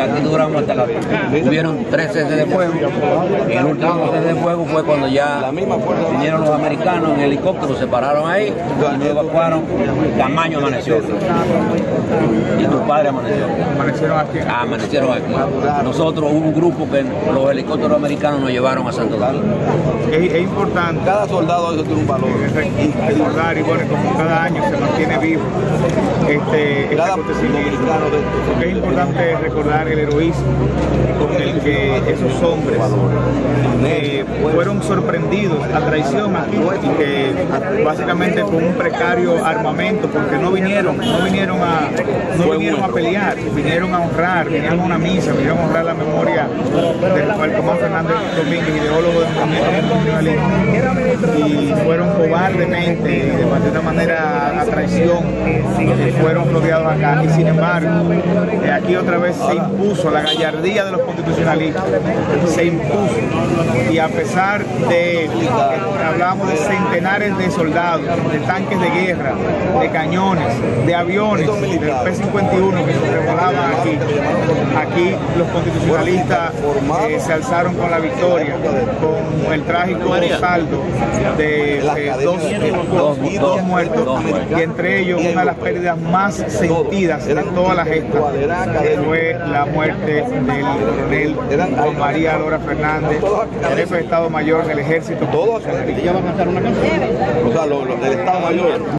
aquí duramos hasta la tarde. Hubieron 3 ceses de fuego. El último cese de fuego fue cuando ya vinieron los americanos en helicóptero, se pararon ahí, y nos evacuaron. Camaño amaneció. Y tus padres amanecieron. ¿Amanecieron aquí? Ah, amanecieron aquí. Nosotros, un grupo que los helicópteros americanos nos llevaron a Santo Domingo. Es importante. Cada soldado eso tiene un valor. Y bueno, como cada año se mantiene vivo este acontecimiento. Es importante recordar el heroísmo con el que esos hombres fueron sorprendidos a traición aquí, y que básicamente con un precario armamento, porque no vinieron a pelear, vinieron a honrar, vinieron a una misa, vinieron a honrar la memoria del Marcobal Fernando Domínguez, ideólogo del movimiento mundial, y fueron cobardemente y de cierta manera a traición los que fueron rodeados acá. Y sin embargo, aquí otra vez se impuso la gallardía de los constitucionalistas, se impuso, y a pesar de, hablamos de centenares de soldados, de tanques de guerra, de cañones, de aviones, del P-51 que se remolaban aquí, los constitucionalistas se alzaron con la victoria, con el trágico saldo de dos muertos, y entre ellos una de las pérdidas más sentidas de toda la gesta, que fue la muerte del coronel María Lora Fernández, jefe de Estado Mayor del Ejército. Todos, ya va a cantar una canción. O sea, del Estado Mayor.